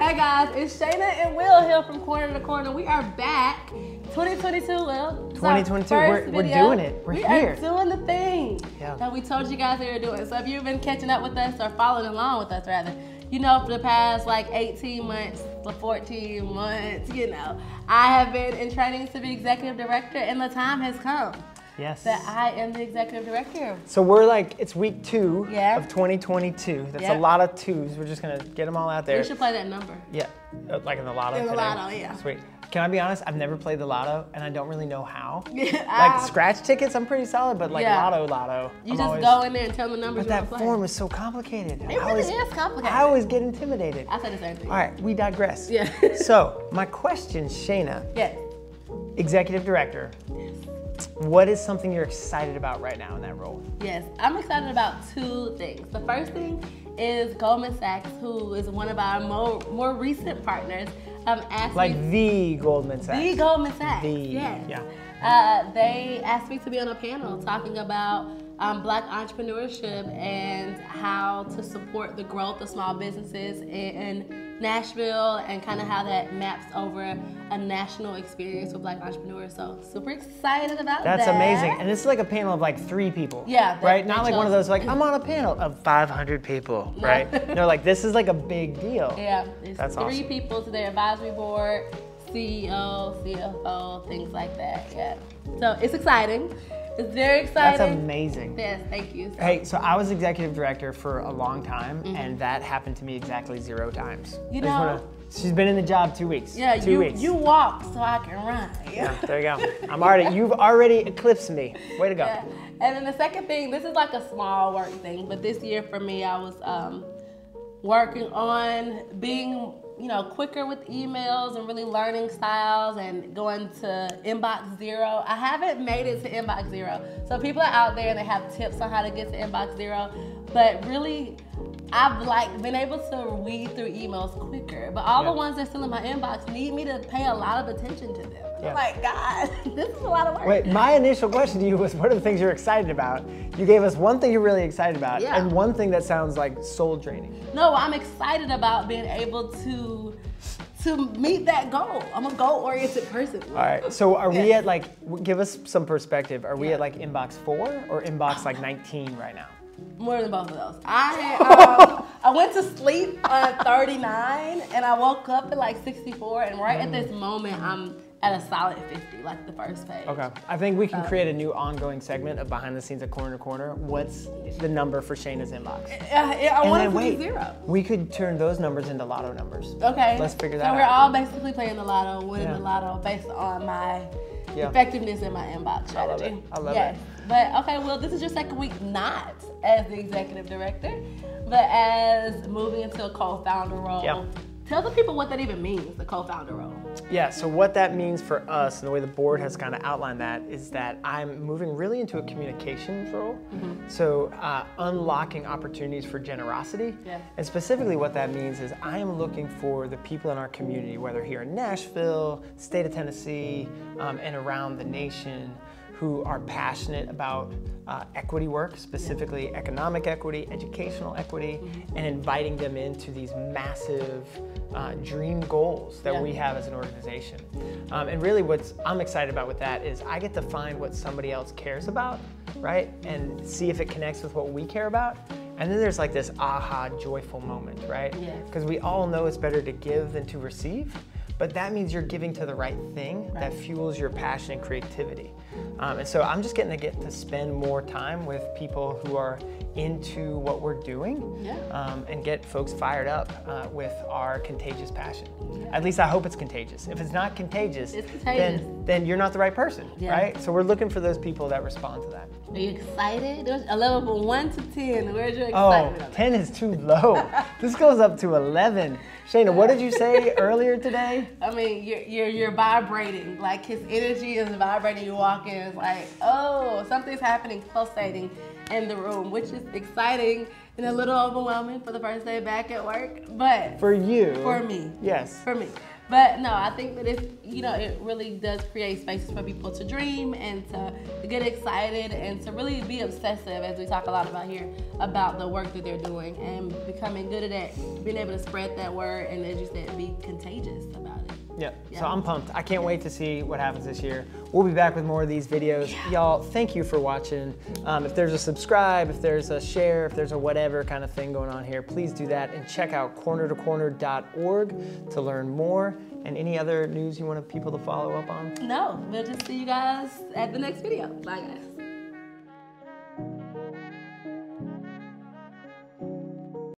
Hey guys, it's Shayna and Will here from Corner to Corner. We are back. 2022, Will. 2022, we're doing it. We're here. We are doing the thing that we told you guys we were doing. So if you've been catching up with us or following along with us, rather, you know, for the past like 18 months, 14 months, you know, I have been in training to be executive director, and the time has come. Yes. That I am the executive director. So we're like, it's week two of 2022. That's a lot of twos. We're just going to get them all out there. We should play that number. Yeah. Like in the lotto. In the lotto, yeah. Sweet. Can I be honest? I've never played the lotto, and I don't really know how. Like scratch tickets, I'm pretty solid, but like lotto. You just go in there and tell them the numbers you want to play. But that form is so complicated. It really is complicated. I always get intimidated. I said the same thing. All right, we digress. Yeah. So my question, Shayna. Yes. Executive director. Yes. What is something you're excited about right now in that role? Yes, I'm excited about two things. The first thing is Goldman Sachs, who is one of our more recent partners. Asked like me, the Goldman Sachs. The Goldman Sachs, yes. Yeah. They asked me to be on a panel talking about Black entrepreneurship and how to support the growth of small businesses in Nashville, and kind of how that maps over a national experience with Black entrepreneurs. So super excited about that. That's amazing. And it's like a panel of like 3 people. Yeah. Right? Not like one of those like, I'm on a panel of 500 people, right? They're like, this is like a big deal. Yeah. That's awesome. 3 people to their advisory board, CEO, CFO, things like that, yeah. So it's exciting. It's very exciting. That's amazing. Yes, thank you. So. Hey, so I was executive director for a long time, and that happened to me exactly 0 times. You know, she's been in the job 2 weeks. Yeah, two weeks. You walk so I can run. Yeah, there you go. I'm already. You've already eclipsed me. Way to go. Yeah. And then the second thing, this is like a small work thing, but this year for me, I was working on being, you know, quicker with emails and really learning styles and going to inbox 0. I haven't made it to inbox 0. So people are out there and they have tips on how to get to inbox 0. But really, I've like been able to weed through emails quicker. But all the ones that's still in my inbox need me to pay a lot of attention to them. Yeah. I'm like, God, this is a lot of work. Wait, my initial question to you was, what are the things you're excited about? You gave us one thing you're really excited about and one thing that sounds like soul draining. No, I'm excited about being able to meet that goal. I'm a goal-oriented person. All right, so are we at like, give us some perspective. Are we at like inbox 4 or inbox like 19 right now? More than both of those. I went to sleep at 39 and I woke up at like 64, and right at this moment I'm at a solid 50, like the first page. Okay, I think we can create a new ongoing segment of behind the scenes at Corner to Corner. What's the number for Shayna's inbox? I want it to be 0. We could turn those numbers into lotto numbers. Okay. Let's figure that out. So we're all basically playing the lotto, winning the lotto based on my effectiveness in my inbox strategy. I love it. But okay, well, this is your second week not as the executive director, but as moving into a co-founder role. Yeah. Tell the people what that even means, the co-founder role. Yeah, so what that means for us, and the way the board has kind of outlined that, is that I'm moving really into a communications role. So unlocking opportunities for generosity. And specifically what that means is I am looking for the people in our community, whether here in Nashville, state of Tennessee, and around the nation, who are passionate about equity work, specifically economic equity, educational equity, and inviting them into these massive dream goals that we have as an organization. And really what I'm excited about with that is I get to find what somebody else cares about, right? And see if it connects with what we care about. And then there's like this aha, joyful moment, right? Because we all know it's better to give than to receive. But that means you're giving to the right thing that fuels your passion and creativity. And so I'm just getting to spend more time with people who are into what we're doing and get folks fired up with our contagious passion. At least I hope it's contagious. If it's not contagious, then you're not the right person, right? So we're looking for those people that respond to that. Are you excited? There's a level from 1 to 10. Where's your excitement? Oh, 10 is too low. This goes up to 11. Shayna, what did you say earlier today? I mean, you're vibrating. Like his energy is vibrating. You walk in, it's like, oh, something's happening, pulsating in the room, which is exciting and a little overwhelming for the first day back at work. But for you, for me, yes, for me. But no, I think that it really does create spaces for people to dream and to get excited and to really be obsessive, as we talk a lot about here, about the work that they're doing and becoming good at it, being able to spread that word and, as you said, be contagious about it. Yeah. So I'm pumped. I can't wait to see what happens this year. We'll be back with more of these videos. Y'all, thank you for watching. If there's a subscribe, if there's a share, if there's a whatever kind of thing going on here, please do that. And check out cornertocorner.org to learn more. And any other news you want people to follow up on? No, we'll just see you guys at the next video. Bye, guys.